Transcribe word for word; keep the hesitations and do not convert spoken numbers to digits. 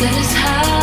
that is how